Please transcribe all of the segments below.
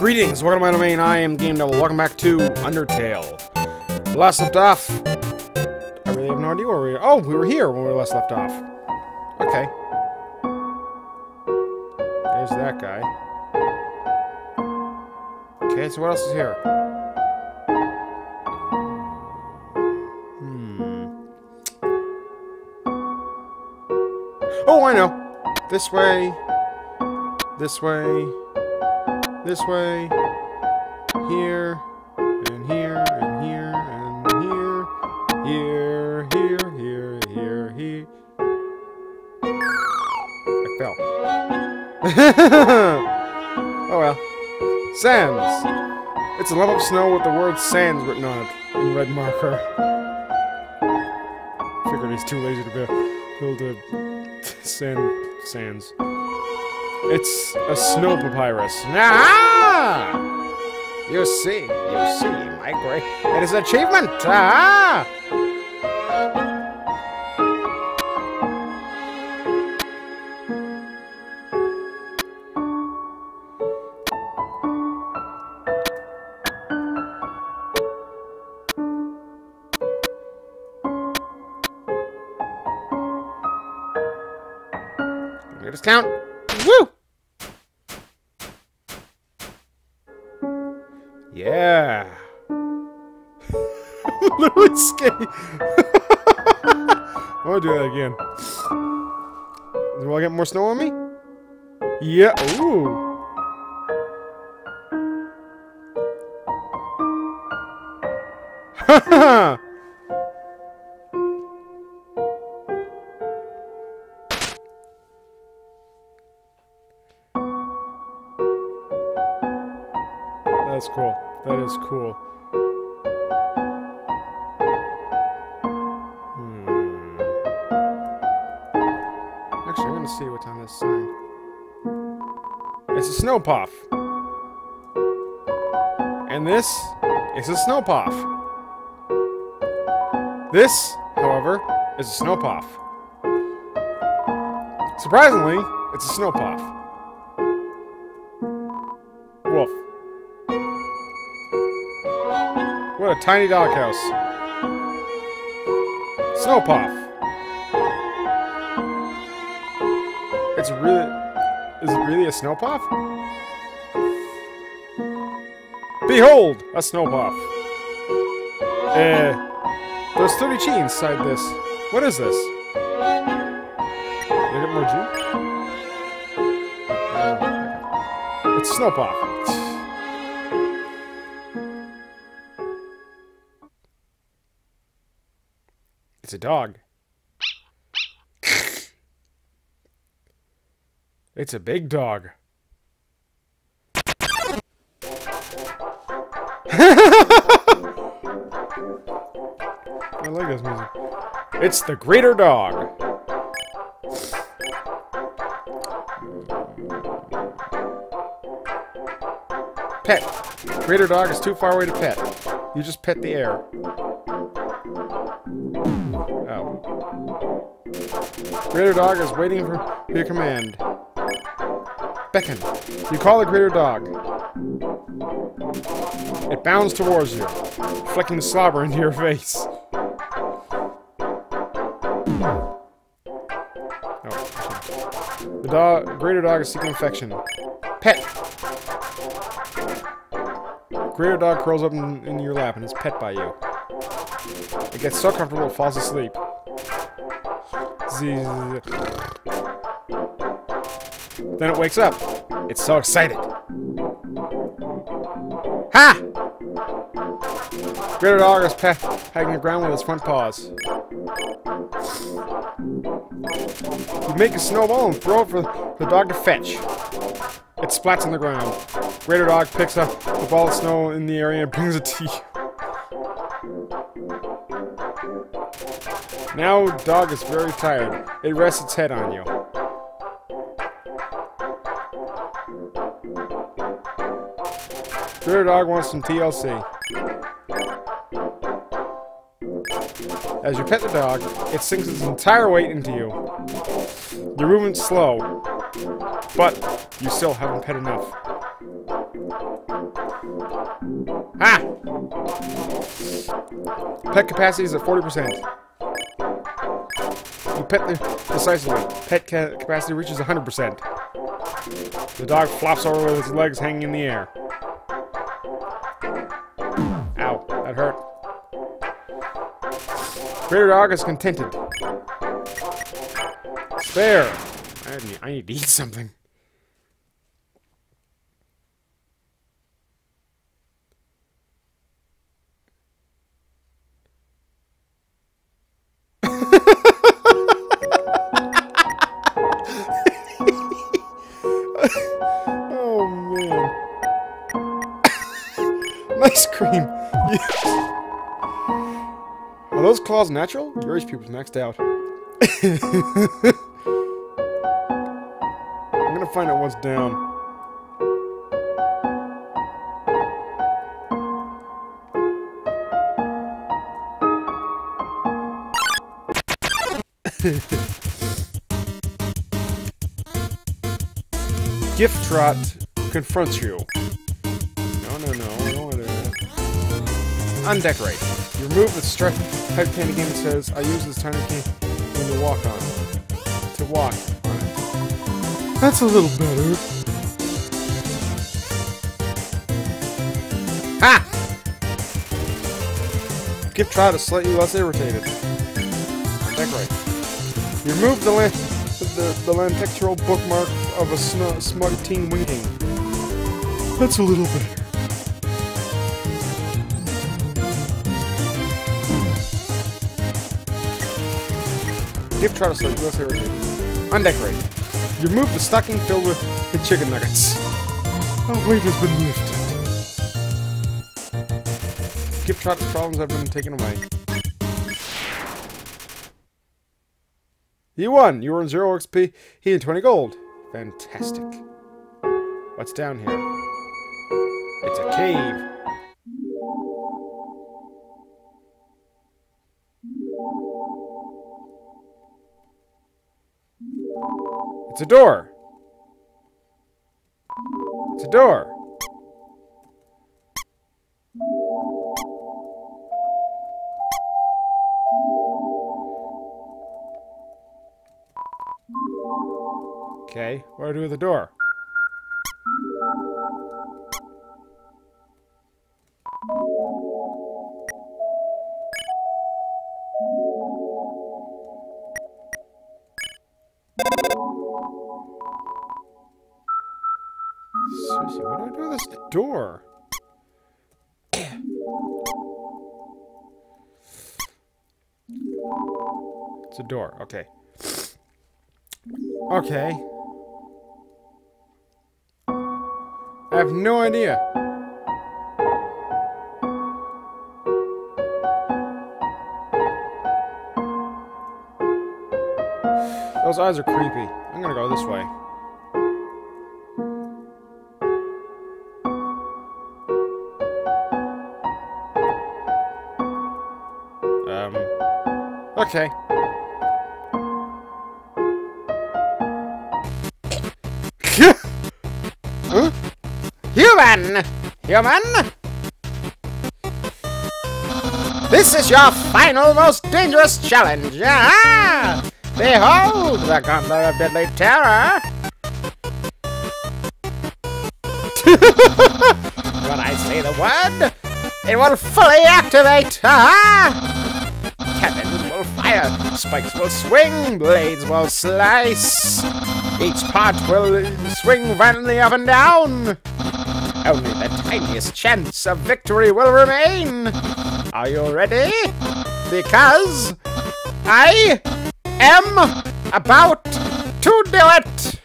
Greetings, welcome to my domain, I am GameDevil, welcome back to Undertale. Last left off. I really have no idea where we were. Oh, we were here when we last left off. Okay. There's that guy. Okay, so what else is here? Oh, I know! This way. This way. This way, here, and here, and here, and here, here, here, here, here. I fell. Oh well. Sands! It's a lump of snow with the word sands written on it in red marker. Figured he's too lazy to build a sands. It's a snow papyrus. Ah! You see, my great. It is an achievement. Ah! Discount. Woo! Yeah! Literally skate! I want to do that again. Do I get more snow on me? Yeah! Ooh! Ha ha! That's cool. That is cool. Actually, I'm gonna see what's on this sign. It's a snow puff. And this is a snow puff. This, however, is a snow puff. Surprisingly, it's a snow puff. Wolf. What a tiny doghouse. Snow puff. Is it really a snow puff? Behold, a snow puff. There's 30 G inside this. What is this? Did I get more G? It's a snow puff. It's a dog. It's a big dog. I like this music. It's the greater dog. Pet. Greater dog is too far away to pet. You just pet the air. Oh. Greater dog is waiting for your command. Beckon. You call the greater dog. It bounds towards you, flicking the slobber into your face. Oh. The greater dog is seeking affection. Pet. Greater dog curls up in your lap and is pet by you. It gets so comfortable it falls asleep. Then it wakes up. It's so excited. Ha! Greater dog is patting the ground with its front paws. You make a snowball and throw it for the dog to fetch. It splats on the ground. Greater dog picks up the ball of snow in the area and brings it to you. Now, dog is very tired. It rests its head on you. Greater dog wants some TLC. As you pet the dog, it sinks its entire weight into you. Your movement's slow, but you still haven't pet enough. Ah! Pet capacity is at 40%. You pet the... Precisely. Pet capacity reaches 100%. The dog flops over with his legs hanging in the air. Ow. That hurt. Greater dog is contented. Spare! I need to eat something. Oh man. Nice cream. Yes. Are those claws natural? Your HP was maxed out. I'm gonna find out what's down. Gyftrot confronts you. No. Undecorate. Your move with stress type candy game says, I use this tiny candy to walk on. To walk on it. That's a little better. Ha! Gyftrot is slightly less irritated. Undecorate. Your move the lantextural bookmark of a smug teen winking. That's a little better. Gyftrot is less irritated. Undecorated. You move the stocking filled with the chicken nuggets. Oh, weight has been lifted. Gyftrot's problems have been taken away. You won! You earned 0 XP, he had 20 gold. Fantastic. What's down here? It's a cave. It's a door. It's a door. Okay, what do I do with the door? Seriously, what do I do with this door? It's a door, okay. Okay. I have no idea. Those eyes are creepy. I'm gonna go this way. Okay. Huh? Human! This is your final, most dangerous challenge! Ah! Behold the gauntlet of deadly terror! When I say the word, it will fully activate! Ah! Cannons will fire, spikes will swing, blades will slice! Each part will swing violently up and down! Only the tiniest chance of victory will remain! Are you ready? Because I am about to do it!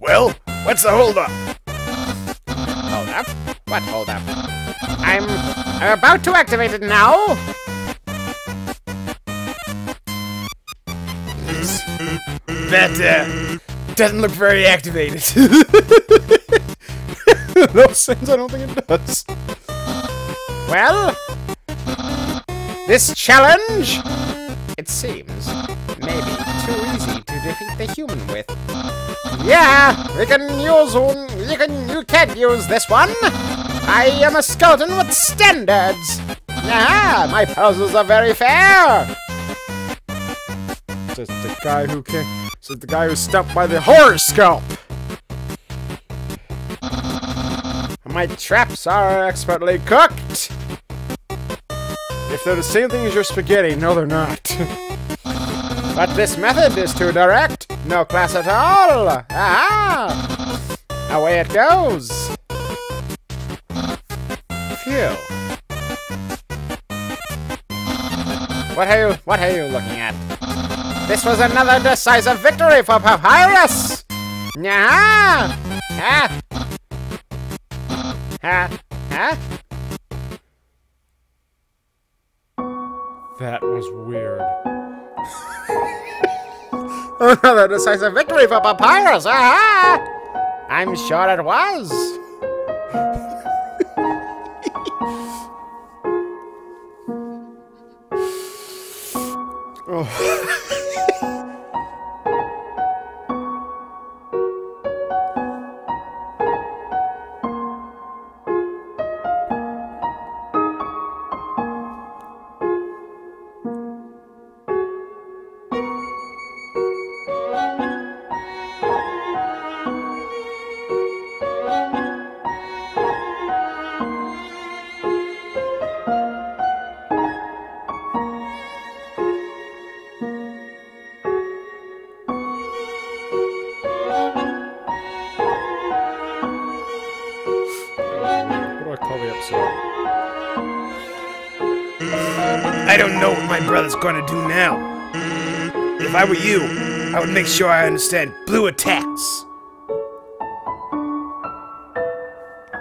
Well, what's the holdup? Hold up? What hold up? I'm about to activate it now! That doesn't look very activated. No sense, I don't think it does. Well, this challenge, it seems, maybe too easy to you think they're human with? Yeah, you can use this one. I am a skeleton with standards. Ah, my puzzles are very fair. Says the guy who came. Says the guy who stopped by the horoscope. My traps are expertly cooked. If they're the same thing as your spaghetti, no, they're not. But this method is too direct. No class at all. Aha! Away it goes. Phew. What are you looking at? This was another decisive victory for Papyrus. Nah. Ah. Ha. Ha. That was weird. Another decisive victory for Papyrus! Aha! I'm sure it was. I don't know what my brother's gonna do now. If I were you, I would make sure I understand blue attacks.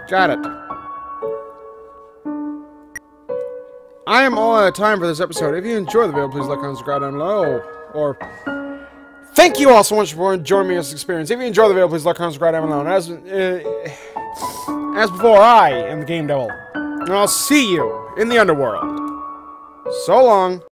Got it. I am all out of time for this episode. If you enjoyed the video, please like, comment, subscribe down below. Or thank you all so much for enjoying me this experience. If you enjoyed the video, please like, comment, subscribe down below. And as before, I am the Game Devil. And I'll see you in the underworld. So long.